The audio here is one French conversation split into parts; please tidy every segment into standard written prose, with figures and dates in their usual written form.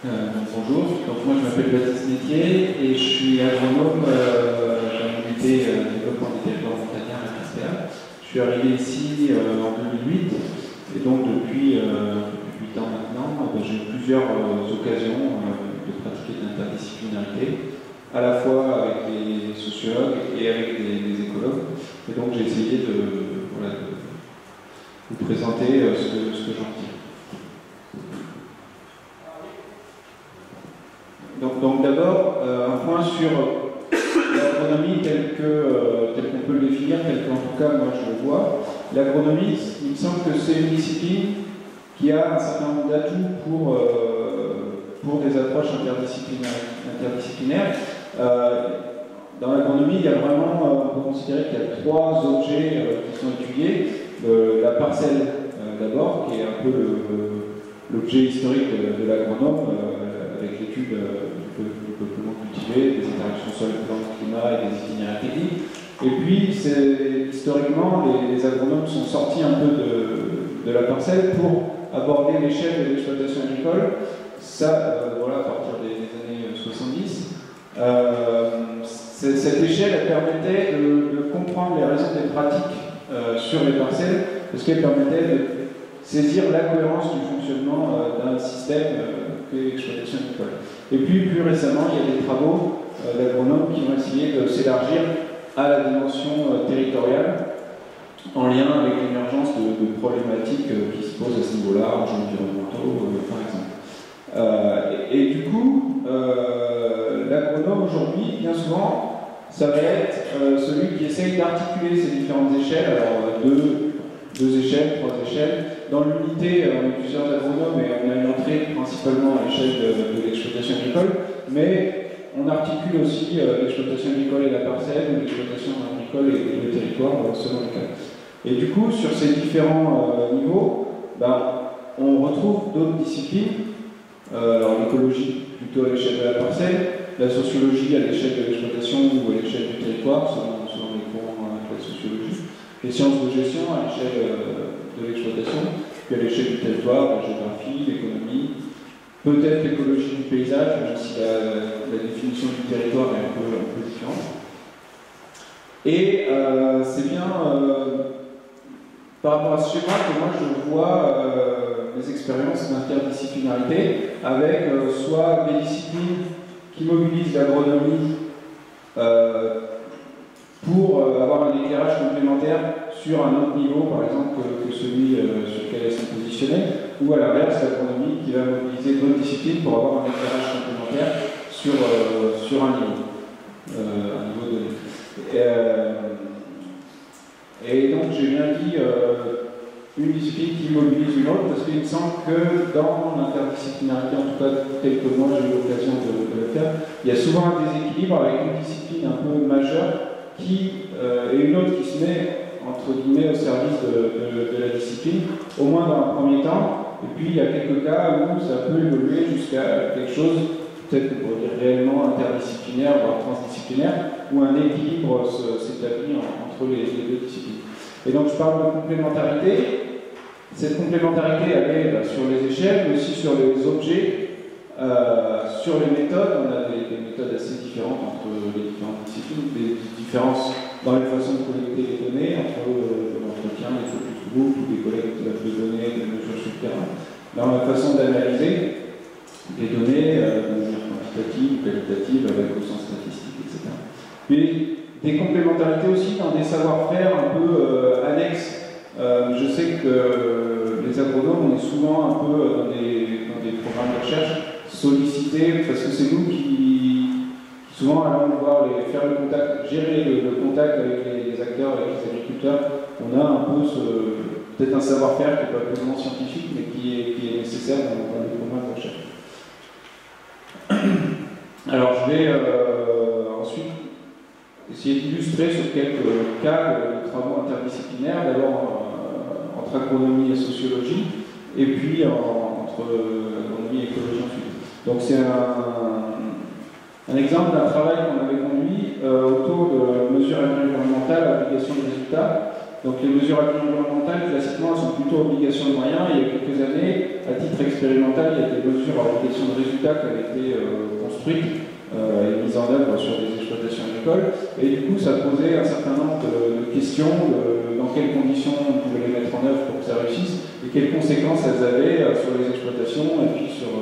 Bonjour, donc moi je m'appelle Baptiste Nettier et je suis agronome à l'unité développement des territoires montagnards à Irstea. Je suis arrivé ici en 2008 et donc depuis 8 ans maintenant, j'ai eu plusieurs occasions de pratiquer de l'interdisciplinarité, à la fois avec des sociologues et avec des écologues. Et donc j'ai essayé de, voilà, de vous présenter ce que j'en dis. Donc d'abord, un point sur l'agronomie telle qu'on peut le définir, telle qu'en tout cas moi je le vois. L'agronomie, il me semble que c'est une discipline qui a un certain nombre d'atouts pour des approches interdisciplinaires. Dans l'agronomie, il y a vraiment, on peut considérer qu'il y a trois objets qui sont étudiés. La parcelle d'abord, qui est un peu l'objet historique de l'agronome, avec l'étude du peuplement cultivé, des interactions sol-plan-climat et des itinéraires techniques. Et puis, historiquement, les agronomes sont sortis un peu de la parcelle pour aborder l'échelle de l'exploitation agricole. Ça, voilà, à partir des années 70. Cette échelle permettait de comprendre les raisons des pratiques sur les parcelles, parce qu'elle permettait de saisir la cohérence du fonctionnement d'un système exploitation agricole. Et puis, plus récemment, il y a des travaux d'agronomes qui ont essayé de s'élargir à la dimension territoriale en lien avec l'émergence de problématiques qui se posent à ce niveau-là, enjeux environnementaux, par exemple. Et du coup, l'agronome aujourd'hui, bien souvent, ça va être celui qui essaye d'articuler ces différentes échelles, alors deux échelles, trois échelles. Dans l'unité, on a plusieurs agronomes et on a une entrée principalement à l'échelle de l'exploitation agricole, mais on articule aussi l'exploitation agricole et la parcelle, l'exploitation agricole et le territoire selon le cas. Et du coup, sur ces différents niveaux, ben, on retrouve d'autres disciplines, l'écologie plutôt à l'échelle de la parcelle, la sociologie à l'échelle de l'exploitation ou à l'échelle du territoire, selon les courants de la sociologie, les sciences de gestion à l'échelle de l'exploitation, puis à l'échelle du territoire, la géographie, l'économie, peut-être l'écologie du paysage, même si la définition du territoire est un peu différente. Et c'est bien par rapport à ce schéma que moi je vois mes expériences d'interdisciplinarité avec soit des disciplines qui mobilisent l'agronomie pour avoir un éclairage complémentaire sur un autre niveau, par exemple, que celui sur lequel elles sont positionnées, ou à l'inverse, l'agronomie qui va mobiliser d'autres disciplines pour avoir un éclairage complémentaire sur un niveau donné. Et donc, j'ai bien dit une discipline qui mobilise une autre, parce qu'il me semble que dans l'interdisciplinarité, en tout cas, tel que moi j'ai eu l'occasion de le faire, il y a souvent un déséquilibre avec une discipline un peu majeure et une autre qui se met entre guillemets au service de la discipline, au moins dans un premier temps, et puis il y a quelques cas où ça peut évoluer jusqu'à quelque chose, peut-être qu'on pourrait dire réellement interdisciplinaire, voire transdisciplinaire, où un équilibre s'établit entre les deux disciplines. Et donc je parle de complémentarité. Cette complémentarité, elle est sur les échelles, mais aussi sur les objets, sur les méthodes. On a des méthodes assez différentes entre les différentes disciplines, des différences dans les façons de collecter les données, entre l'entretien, les focus group, ou des collectes de données, des mesures sur le terrain, dans la façon d'analyser les données, de manière quantitative, qualitative, avec au sens statistique, etc. Puis des complémentarités aussi dans des savoir-faire un peu annexes. Je sais que les agronomes, on est souvent un peu dans des programmes de recherche sollicités, parce que c'est nous qui souvent allons devoir faire le contact, gérer le contact avec les acteurs, avec les agriculteurs. On a un peu peut-être un savoir-faire qui n'est pas purement scientifique, mais qui est nécessaire dans les programmes de recherche. Alors je vais ensuite essayer d'illustrer sur quelques cas de travaux interdisciplinaires, d'abord entre agronomie et sociologie, et puis entre agronomie et écologie ensuite. Donc c'est un exemple d'un travail qu'on avait conduit autour de mesures environnementales, application de résultats, Donc les mesures environnementales, classiquement, elles sont plutôt obligations de moyens. Il y a quelques années, à titre expérimental, il y a des mesures à obligation de résultats qui avaient été construites et mises en œuvre sur des exploitations agricoles. Et du coup, ça posait un certain nombre de questions, dans quelles conditions on pouvait les mettre en œuvre pour que ça réussisse, et quelles conséquences elles avaient sur les exploitations et puis sur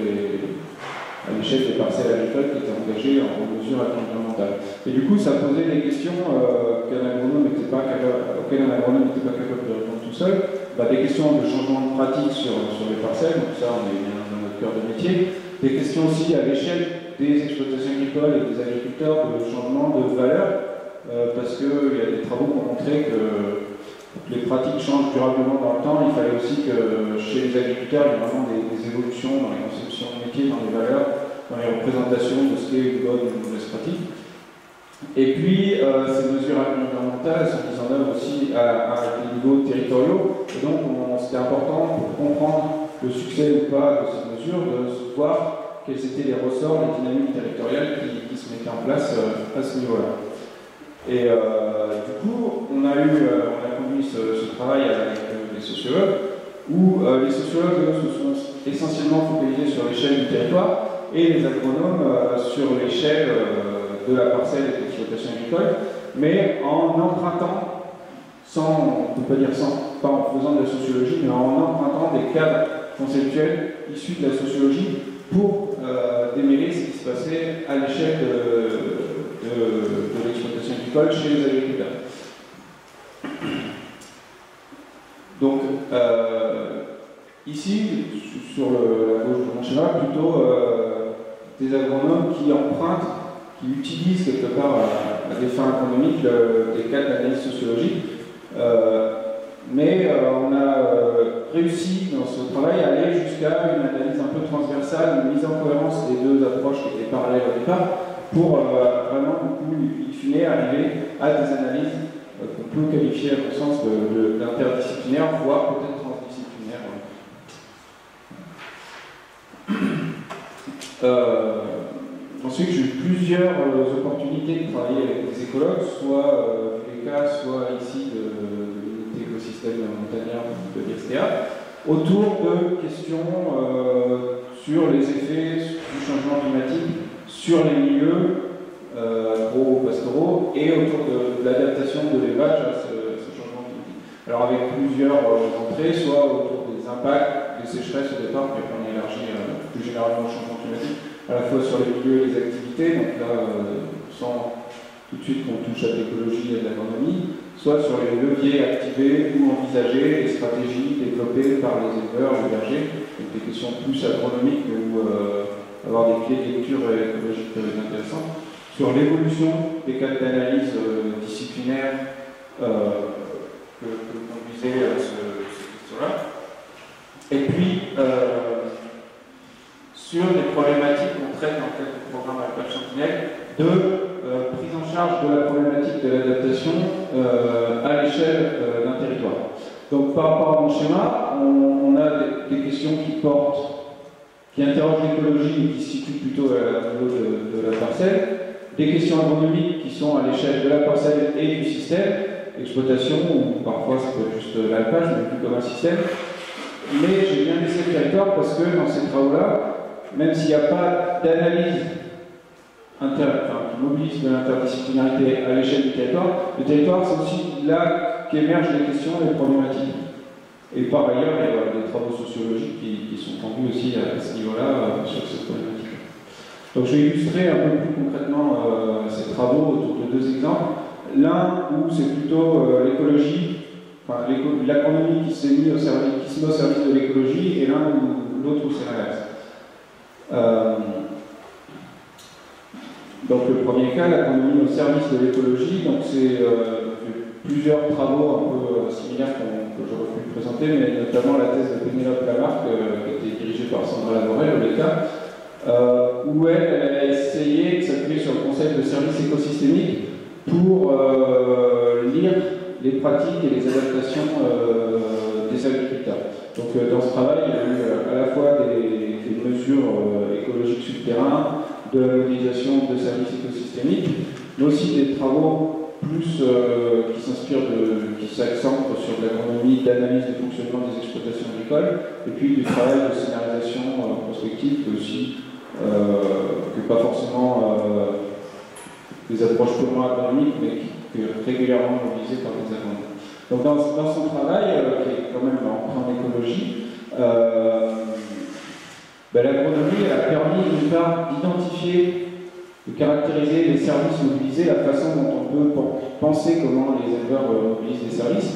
les... à l'échelle des parcelles agricoles qui étaient engagées en mesure environnementale. Et du coup, ça posait des questions auxquelles un agronome n'était pas capable de répondre tout seul, des questions de changement de pratique sur les parcelles, donc ça on est bien dans notre cœur de métier, des questions aussi à l'échelle des exploitations agricoles et des agriculteurs de changement de valeur, parce qu'il y a des travaux qui ont montré que les pratiques changent durablement dans le temps. Il fallait aussi que chez les agriculteurs, il y ait vraiment des évolutions dans les conceptions de métier, dans les valeurs, dans les représentations de ce qu'est une bonne ou une mauvaise pratique. Et puis, ces mesures environnementales sont mises en œuvre aussi à des niveaux territoriaux. Et donc, c'était important pour comprendre le succès ou pas de ces mesures, de voir quels étaient les ressorts, les dynamiques territoriales qui se mettaient en place à ce niveau-là. Et du coup, on a conduit ce travail avec les sociologues, où les sociologues se sont essentiellement focalisés sur l'échelle du territoire et les agronomes sur l'échelle de la parcelle et de l'exploitation agricole, mais en empruntant, on ne peut pas dire pas en faisant de la sociologie, mais en empruntant des cadres conceptuels issus de la sociologie pour démêler ce qui se passait à l'échelle de l'exploitation agricole chez les agriculteurs. Donc, ici, sur la gauche de mon schéma, plutôt des agronomes qui empruntent, qui utilisent quelque part à des fins économiques des cadres d'analyse sociologique. Mais on a réussi dans ce travail à aller jusqu'à une analyse un peu transversale, une mise en cohérence des deux approches qui étaient parallèles au départ, pour vraiment, in fine, arriver à des analyses qu'on peut qualifier, à mon sens, d'interdisciplinaires, voire peut-être transdisciplinaires. Ensuite, j'ai eu plusieurs opportunités de travailler avec des écologues, soit les cas, soit ici de l'écosystème montagnard de l'Irstea, autour de questions sur les effets du changement climatique sur les milieux agro-pastoraux et autour de l'adaptation de l'élevage à ce changement climatique. Alors avec plusieurs entrées, soit autour des impacts, des sécheresses au départ, puis on élargit plus généralement le changement climatique, à la fois sur les milieux et les activités, donc là, sans tout de suite qu'on touche à l'écologie et à l'agronomie, soit sur les leviers activés ou envisagés, les stratégies développées par les éleveurs, les bergers, donc des questions plus agronomiques ou avoir des clés de lecture écologiques intéressantes, sur l'évolution des cadres d'analyse disciplinaires que conduisait ces questions-là, et puis sur les problématiques qu'on traite dans le cadre du programme Alpha Chantinelle de prise en charge de la problématique de l'adaptation à l'échelle d'un territoire. Donc par rapport à mon schéma, on a des questions qui interrogent l'écologie et qui se situent plutôt à niveau de la parcelle, des questions agronomiques qui sont à l'échelle de la parcelle et du système, exploitation ou parfois ça peut être juste l'alpage, mais plus comme un système. Mais j'ai bien laissé le territoire parce que dans ces travaux-là, même s'il n'y a pas d'analyse qui mobilise de l'interdisciplinarité à l'échelle du territoire, le territoire c'est aussi là qu'émergent les questions et les problématiques. Et par ailleurs, il y a des travaux sociologiques qui sont tendus aussi à ce niveau-là sur cette problématique. Donc je vais illustrer un peu plus concrètement ces travaux autour de deux exemples. L'un où c'est plutôt l'écologie, enfin l'agronomie qui s'est mise au service de l'écologie, et l'autre où c'est l'inverse. Donc le premier cas, l'agronomie au service de l'écologie, donc c'est plusieurs travaux un peu similaires que j'aurais pu présenter, mais notamment la thèse de Pénélope Lamarck, qui était dirigée par Sandra Lamorel au l'État, où elle a essayé de s'appuyer sur le concept de service écosystémique pour lire les pratiques et les adaptations des agriculteurs. Donc dans ce travail, il y a eu à la fois des mesures écologiques sur le terrain, de la modélisation de services écosystémiques, mais aussi des travaux plus qui s'inspire de, qui s'accentre sur de l'agronomie, d'analyse du fonctionnement des exploitations agricoles, et puis du travail de scénarisation prospective aussi, que pas forcément des approches purement agronomiques, mais qui est régulièrement mobilisées par les agronomes. Donc dans son travail, qui est quand même en écologie, l'agronomie a permis d'une part d'identifier, de caractériser les services mobilisés, la façon dont on peut penser comment les éleveurs mobilisent les services.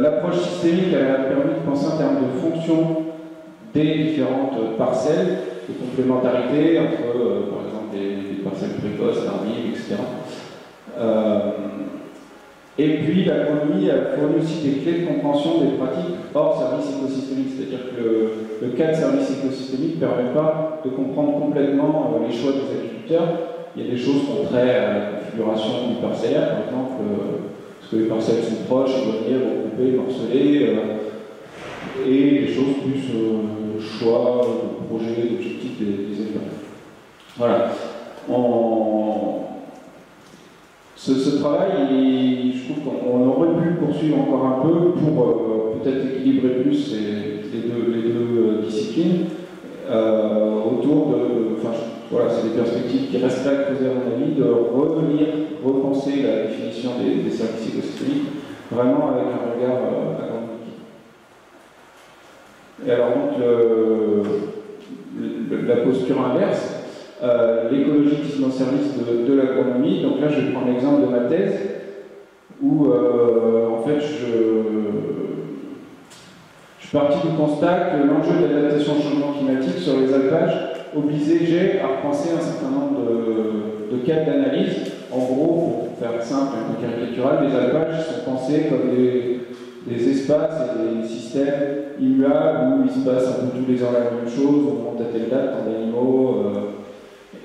L'approche systémique a permis de penser en termes de fonction des différentes parcelles, de complémentarité entre, par exemple, des parcelles précoces, tardives, etc. Et puis l'agronomie fournit aussi des clés de compréhension des pratiques hors services écosystémiques, c'est-à-dire que le cas de services écosystémiques ne permet pas de comprendre complètement les choix des agriculteurs. Il y a des choses qui ont trait à la configuration du parcellaire, par exemple, parce que les parcelles sont proches, ils doivent venir recouper, morceler, et des choses plus choix, projets, objectifs des éleveurs. Voilà. Ce travail, je trouve qu'on aurait pu le poursuivre encore un peu pour peut-être équilibrer plus les deux disciplines autour de... Enfin, voilà, c'est des perspectives qui restent à creuser à mon avis, de repenser la définition des services écosystémiques vraiment avec un regard agronomique. Et alors donc, la posture inverse, l'écologie qui se met au service de l'agronomie. Donc là, je vais prendre l'exemple de ma thèse, où en fait, je suis parti du constat que l'enjeu de l'adaptation au changement climatique sur les alpages obligeait à repenser un certain nombre de cas d'analyse. En gros, pour faire simple et un peu caricatural, les alpages sont pensés comme des espaces et des systèmes immuables où il se passe un peu tous les ans la même chose, on monte à telle date, tant d'animaux.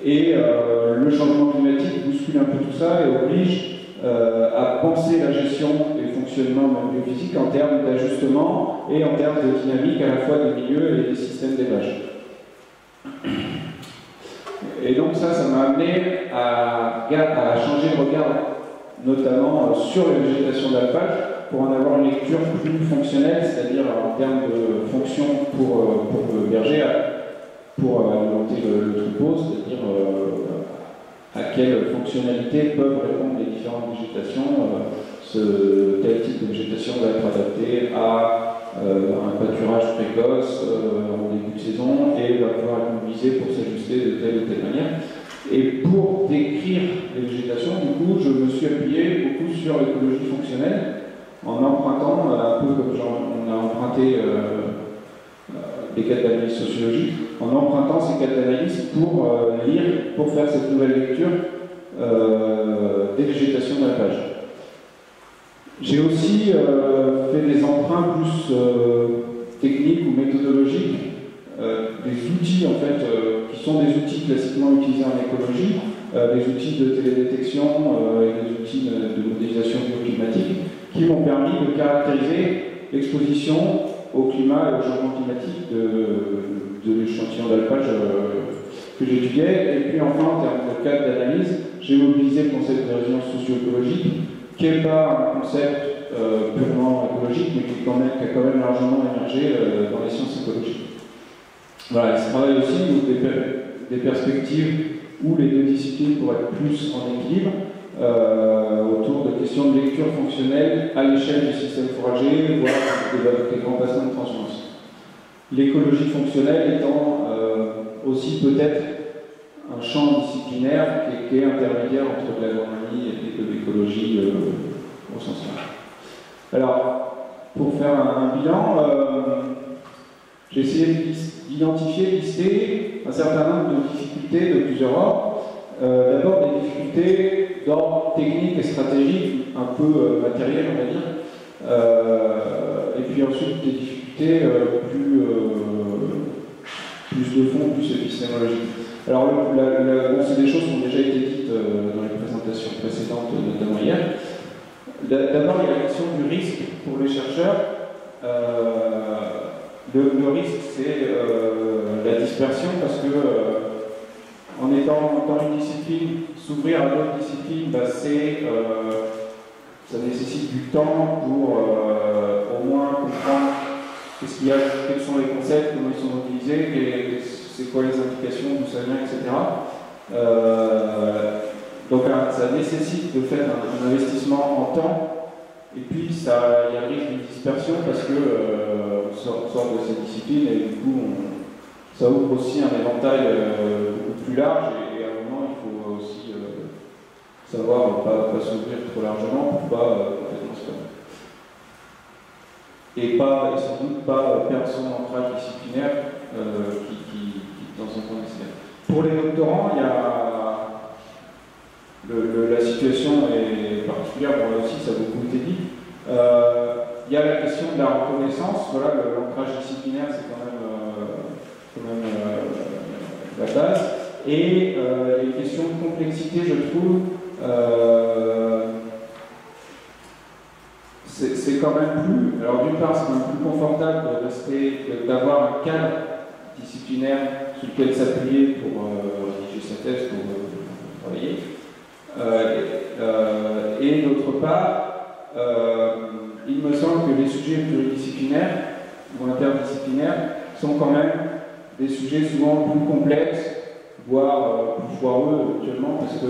Le changement climatique bouscule un peu tout ça et oblige à penser la gestion et le fonctionnement biophysique en termes d'ajustement et en termes de dynamique à la fois des milieux et des systèmes d'élevage. Et donc ça m'a amené à changer de regard, notamment sur la végétation d'alpage, pour en avoir une lecture plus fonctionnelle, c'est-à-dire en termes de fonction pour le berger, pour alimenter le troupeau, c'est-à-dire à quelle fonctionnalité peuvent répondre les différentes végétations. Tel type de végétation va être adapté à un pâturage précoce en début de saison et va pouvoir être mobilisé pour s'ajuster de telle ou telle manière. Et pour décrire les végétations, du coup, je me suis appuyé beaucoup sur l'écologie fonctionnelle en empruntant, un peu comme on a emprunté des cas d'analyse sociologique, en empruntant ces cas d'analyse pour lire, pour faire cette nouvelle lecture des végétations d'alpage. J'ai aussi fait des emprunts plus techniques ou méthodologiques, des outils en fait, qui sont des outils classiquement utilisés en écologie, des outils de télédétection et des outils de modélisation bioclimatique, qui m'ont permis de caractériser l'exposition au climat et au changement climatique de l'échantillon d'alpage que j'étudiais. Et puis enfin, en termes de cadre d'analyse, j'ai mobilisé le concept de résilience socio-écologique, qui n'est pas un concept purement écologique, mais qui a quand même largement émergé dans les sciences écologiques. Voilà, ce travail aussi donc, des perspectives où les deux disciplines pourraient être plus en équilibre, autour de questions de lecture fonctionnelle à l'échelle du système fourrager, voire des grands bassins de transhumance. L'écologie fonctionnelle étant aussi peut-être un champ disciplinaire qui est intermédiaire entre de l'agronomie et de l'écologie au sens large. Alors, pour faire un bilan, j'ai essayé d'identifier, lister un certain nombre de difficultés de plusieurs ordres. D'abord des difficultés d'ordre technique et stratégique, un peu matériel, on va dire, et puis ensuite des difficultés plus de fond, plus épistémologiques. Alors, c'est des choses qui ont déjà été dites dans les présentations précédentes, notamment hier. D'abord, il y a la question du risque pour les chercheurs. Le risque, c'est la dispersion, parce que en étant dans une discipline, s'ouvrir à d'autres disciplines, bah, ça nécessite du temps pour au moins comprendre qu'est-ce qu'il y a, quels sont les concepts, comment ils sont utilisés, c'est quoi les implications, d'où ça vient, etc. Donc ça nécessite de faire un investissement en temps, et puis il y a le risque d'une dispersion parce qu'on sort de ces disciplines et du coup ça ouvre aussi un éventail beaucoup plus large, et à un moment il faut aussi savoir ne pas s'ouvrir trop largement pour pas complètement se perdre. Et sans doute pas perdre son ancrage disciplinaire qui dans son temps disciplinaire. Pour les doctorants, il y a la situation est particulière, bon là aussi ça a beaucoup été dit. Il y a la question de la reconnaissance, voilà, l'ancrage disciplinaire c'est quand même la base. Et les questions de complexité, je trouve, c'est quand même plus. Alors d'une part c'est quand même plus confortable de rester, d'avoir un cadre disciplinaire sur lequel s'appuyer pour rédiger sa thèse, pour travailler. Et d'autre part, il me semble que les sujets pluridisciplinaires ou interdisciplinaires sont quand même des sujets souvent plus complexes, voire plus foireux actuellement, parce que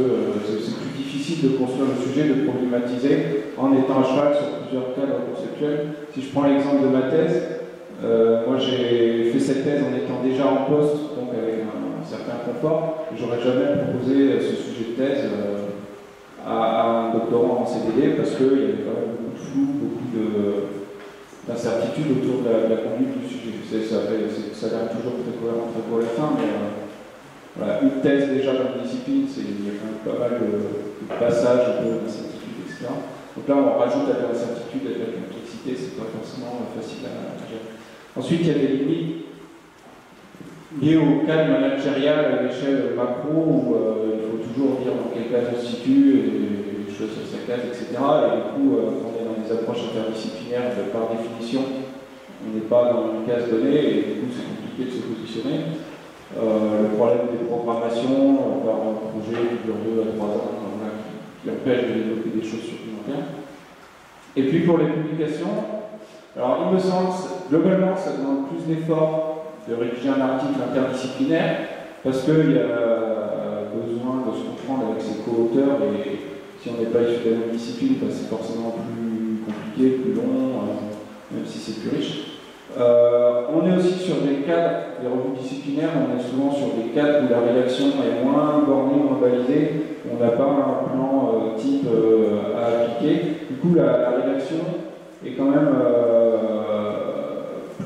c'est plus difficile de construire le sujet, de problématiser en étant à cheval sur plusieurs cadres conceptuels. Si je prends l'exemple de ma thèse, moi j'ai fait cette thèse en étant déjà en poste, donc avec un certain confort. J'aurais jamais proposé ce sujet de thèse à un doctorant en CDD parce qu'il y avait quand même beaucoup de flou, beaucoup d'incertitudes autour de la conduite du sujet. Vous savez, ça a l'air toujours très court à la fin, mais voilà, une thèse déjà dans une discipline, il y a quand même pas mal de passages d'incertitudes, etc. Donc là, on rajoute à l'incertitude, à la complexité, c'est pas forcément facile à gérer. Ensuite, il y a des limites liées au cadre managérial à l'échelle macro, où il faut toujours dire dans quelle case on se situe, et les choses sur sa case, etc. Et du coup, quand on est dans des approches interdisciplinaires, par définition, on n'est pas dans une case donnée, et du coup, c'est compliqué de se positionner. Le problème des programmations, par un projet qui dure 2 à 3 ans, qui empêche de développer des choses supplémentaires. Et puis pour les publications, alors il me semble, globalement, ça demande plus d'efforts de rédiger un article interdisciplinaire, parce qu'il y a besoin de se comprendre avec ses co-auteurs, et si on n'est pas issu de la même discipline, ben c'est forcément plus compliqué, plus long, même si c'est plus riche. On est aussi sur des cadres, des revues disciplinaires, on est souvent sur des cadres où la rédaction est moins bornée, moins validée, on n'a pas un plan type à appliquer. Du coup, la rédaction est quand même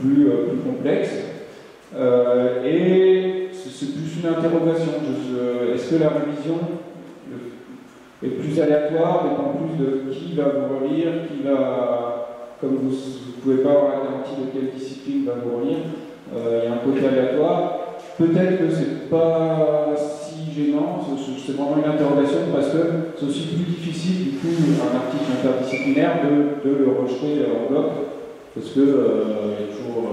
plus complexe. Et c'est plus une interrogation. Est-ce que la révision est plus aléatoire, dépend plus de qui va vous relire, qui va... Comme vous ne pouvez pas avoir la garantie de quelle discipline va vous relire, il y a un côté aléatoire. Peut-être que c'est pas si gênant, c'est vraiment une interrogation parce que c'est aussi plus difficile du coup un article interdisciplinaire de le rejeter en bloc, parce que il y a toujours...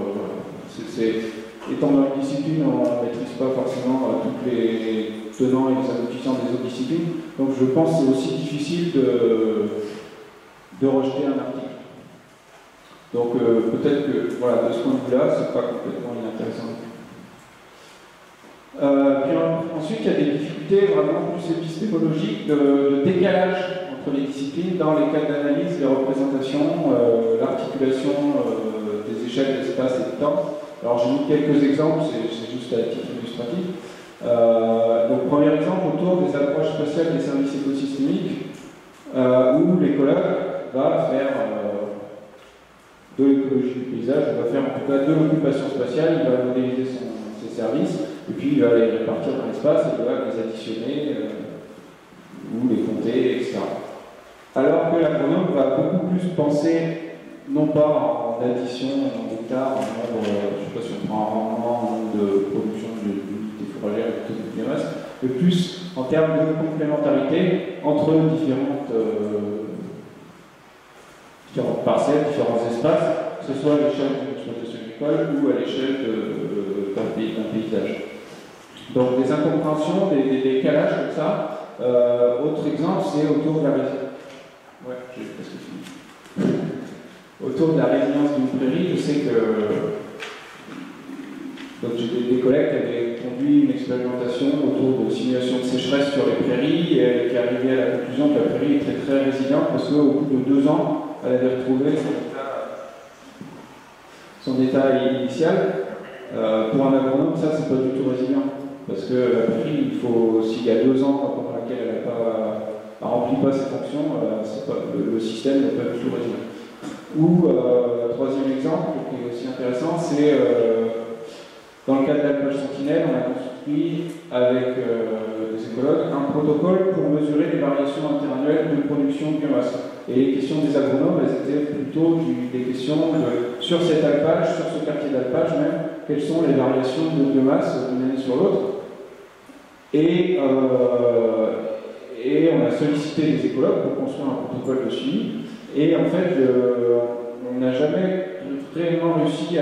Étant dans une discipline, on ne maîtrise pas forcément tous les tenants et les aboutissants des autres disciplines. Donc je pense que c'est aussi difficile de rejeter un article. Donc peut-être que, voilà, de ce point de vue-là, c'est pas complètement inintéressant. Puis ensuite, il y a des difficultés vraiment plus épistémologiques de décalage entre les disciplines dans les cas d'analyse, les représentations, l'articulation des échelles d'espace et de temps. Alors j'ai mis quelques exemples, c'est juste à titre illustratif. Donc premier exemple autour des approches spatiales des services écosystémiques, où l'écologue va faire de l'écologie du paysage, il va faire en tout cas de l'occupation spatiale, il va modéliser ses services, et puis il va les répartir dans l'espace, il va les additionner ou les compter, etc. Alors que l'agronome va beaucoup plus penser non pas en addition, en hectare, en nombre, je ne sais pas si on prend un rendement, en nombre de production d'unités fourragères et de biomasse, mais plus en termes de complémentarité entre différentes parcelles, différents espaces, que ce soit à l'échelle d'une exploitation agricole ou à l'échelle d'un paysage. Donc des incompréhensions, des calages comme ça. Autre exemple, c'est autour de la résilience. Ouais, je sais pas ce que tu dis. Autour de la résilience d'une prairie, je sais que. Donc j'ai des collègues qui avaient conduit une expérimentation autour de simulation de sécheresse sur les prairies et qui arrivaient à la conclusion que la prairie est très très résiliente parce qu'au bout de 2 ans, elle avait retrouvé son état initial. Pour un agronome, ça c'est pas du tout résilient. Parce que la prairie, il faut, s'il y a 2 ans pendant laquelle elle n'a pas rempli pas ses fonctions, le système n'est pas du tout résilient. Ou troisième exemple qui est aussi intéressant, c'est dans le cadre de l'Alpha Chantinelle, on a construit avec les écologues un protocole pour mesurer les variations interannuelles de production de biomasse. Et les questions des agronomes, elles étaient plutôt des questions de, sur cet alpage, sur ce quartier d'alpage même, quelles sont les variations de biomasse d'une année sur l'autre. Et on a sollicité les écologues pour construire un protocole de suivi. Et en fait, on n'a jamais réellement réussi à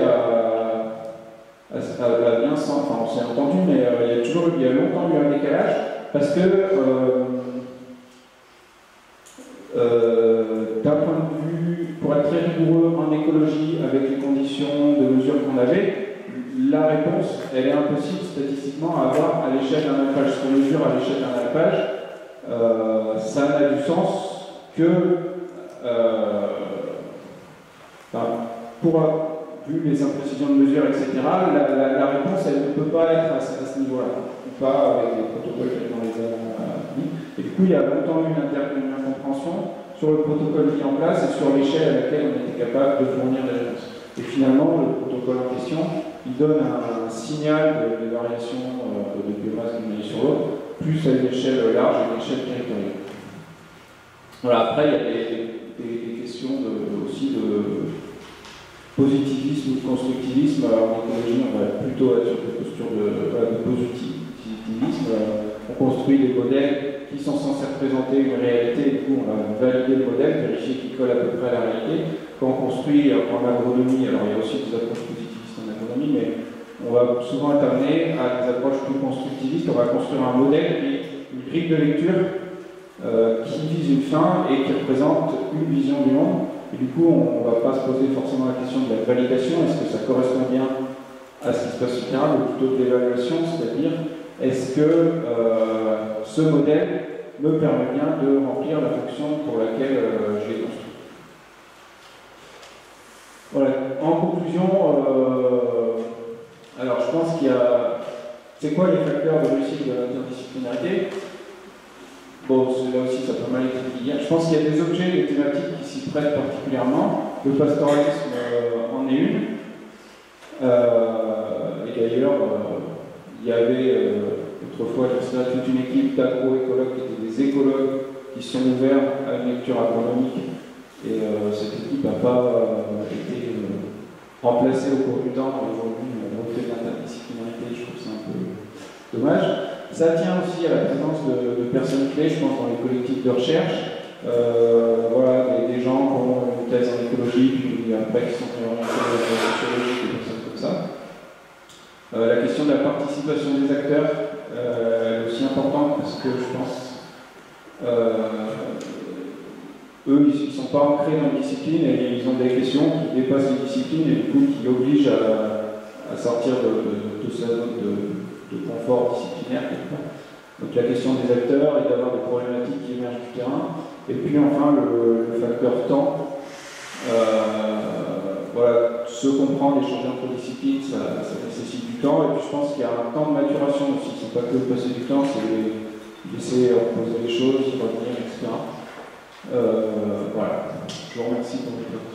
bien s'entendre. Enfin, on s'est entendu, mais il y a longtemps eu un décalage, parce que d'un point de vue, pour être très rigoureux en écologie, avec les conditions de mesure qu'on avait, la réponse, elle est impossible statistiquement à avoir à l'échelle d'un alpage. Ce qu'on mesure à l'échelle d'un alpage, ça n'a du sens que vu les imprécisions de mesure, etc., la réponse, elle ne peut pas être à ce niveau-là, pas avec les protocoles qui sont dans les années. Et du coup, il y a longtemps eu une incompréhension sur le protocole mis en place et sur l'échelle à laquelle on était capable de fournir des réponses. Et finalement, le protocole en question, il donne un signal de variation de biomasse d'une année sur l'autre, plus à une échelle large et une échelle territoriale. Voilà, après, il y a des questions aussi de positivisme ou constructivisme. Alors, en écologie, on va plutôt être sur des postures de positivisme. On construit des modèles qui sont censés représenter une réalité, du coup, on a validé le modèle, vérifié qu'il colle à peu près à la réalité. Quand on construit en agronomie, alors il y a aussi des approches positivistes en agronomie, mais on va souvent être amené à des approches plus constructivistes. On va construire un modèle, une grille de lecture qui vise une fin et qui représente une vision du monde. Et du coup, on ne va pas se poser forcément la question de la validation, est-ce que ça correspond bien à ce qui se passe sur le terrain, ou plutôt de l'évaluation, c'est-à-dire est-ce que ce modèle me permet bien de remplir la fonction pour laquelle je l'ai construit. Voilà. En conclusion, alors je pense qu'il y a... C'est quoi les facteurs de réussite de l'interdisciplinarité? Bon, là aussi, ça peut mal être lié. Je pense qu'il y a des objets, des thématiques qui s'y prêtent particulièrement. Le pastoralisme en est une. Et d'ailleurs, il y avait autrefois toute une équipe d'agro-écologues qui étaient des écologues qui sont ouverts à une lecture agronomique. Et cette équipe n'a pas été remplacée au cours du temps. Aujourd'hui, on fait de l'interdisciplinarité, je trouve ça un peu dommage. Ça tient aussi à la présence de personnes clés, je pense, dans les collectifs de recherche. Voilà, des gens qui ont une thèse en écologie, puis après qui sont orientés vers la sociologie, des personnes comme ça. La question de la participation des acteurs est aussi importante parce que je pense eux, ils ne sont pas ancrés dans les disciplines et ils ont des questions qui dépassent les disciplines et du coup qui obligent à sortir de sa zone de confort disciplinaire. Donc la question des acteurs et d'avoir des problématiques qui émergent du terrain. Et puis enfin le facteur temps. Voilà, se comprendre, échanger entre disciplines, ça nécessite du temps. Et puis je pense qu'il y a un temps de maturation aussi. C'est pas que de passer du temps, c'est laisser reposer les choses, revenir, etc. Voilà. Je vous remercie pour votre attention.